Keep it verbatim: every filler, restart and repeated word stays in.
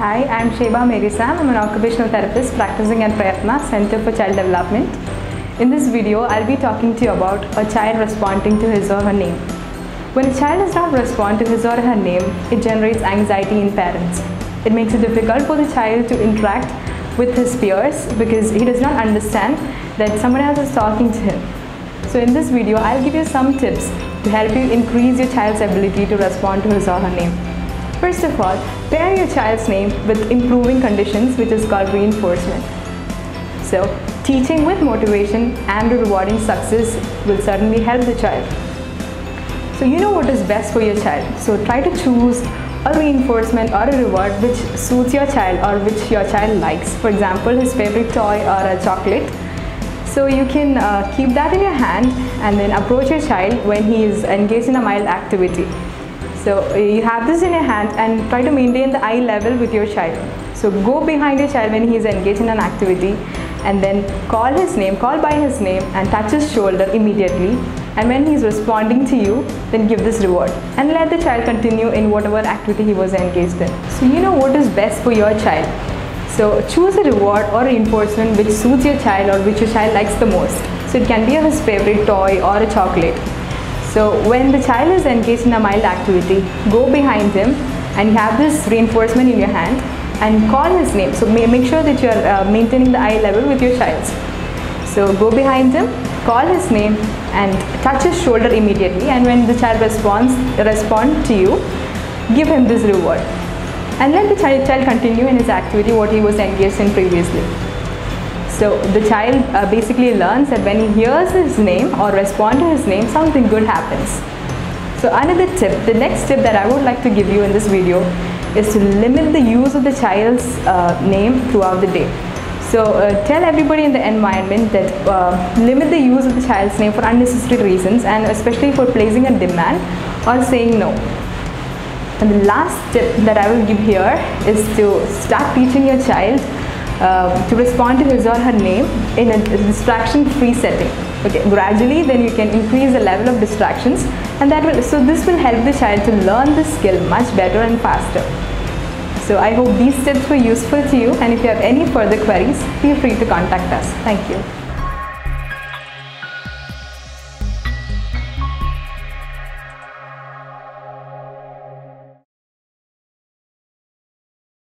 Hi, I am Sheba Merisam. I am an occupational therapist practicing at Prayatna, Center for Child Development. In this video, I will be talking to you about a child responding to his or her name. When a child does not respond to his or her name, it generates anxiety in parents. It makes it difficult for the child to interact with his peers because he does not understand that someone else is talking to him. So in this video, I will give you some tips to help you increase your child's ability to respond to his or her name. First of all, pair your child's name with improving conditions, which is called reinforcement. So, teaching with motivation and rewarding success will certainly help the child. So you know what is best for your child. So try to choose a reinforcement or a reward which suits your child or which your child likes. For example, his favorite toy or a chocolate. So you can uh, keep that in your hand and then approach your child when he is engaged in a mild activity. So you have this in your hand and try to maintain the eye level with your child. So go behind your child when he is engaged in an activity and then call his name, call by his name and touch his shoulder immediately. And when he is responding to you, then give this reward and let the child continue in whatever activity he was engaged in. So you know what is best for your child. So choose a reward or reinforcement which suits your child or which your child likes the most. So it can be his favorite toy or a chocolate. So when the child is engaged in a mild activity, go behind him and you have this reinforcement in your hand and call his name. So make sure that you are uh, maintaining the eye level with your child. So go behind him, call his name and touch his shoulder immediately, and when the child responds, respond to you, give him this reward. And let the child, child continue in his activity what he was engaged in previously. So the child uh, basically learns that when he hears his name or responds to his name, something good happens. So another tip, the next tip that I would like to give you in this video is to limit the use of the child's uh, name throughout the day. So uh, tell everybody in the environment that uh, limit the use of the child's name for unnecessary reasons and especially for placing a demand or saying no. And the last tip that I will give here is to start teaching your child Uh, to respond to his or her name in a distraction-free setting. Okay, gradually then you can increase the level of distractions, and that will, so this will help the child to learn the skill much better and faster. So I hope these tips were useful to you, and if you have any further queries, feel free to contact us. Thank you.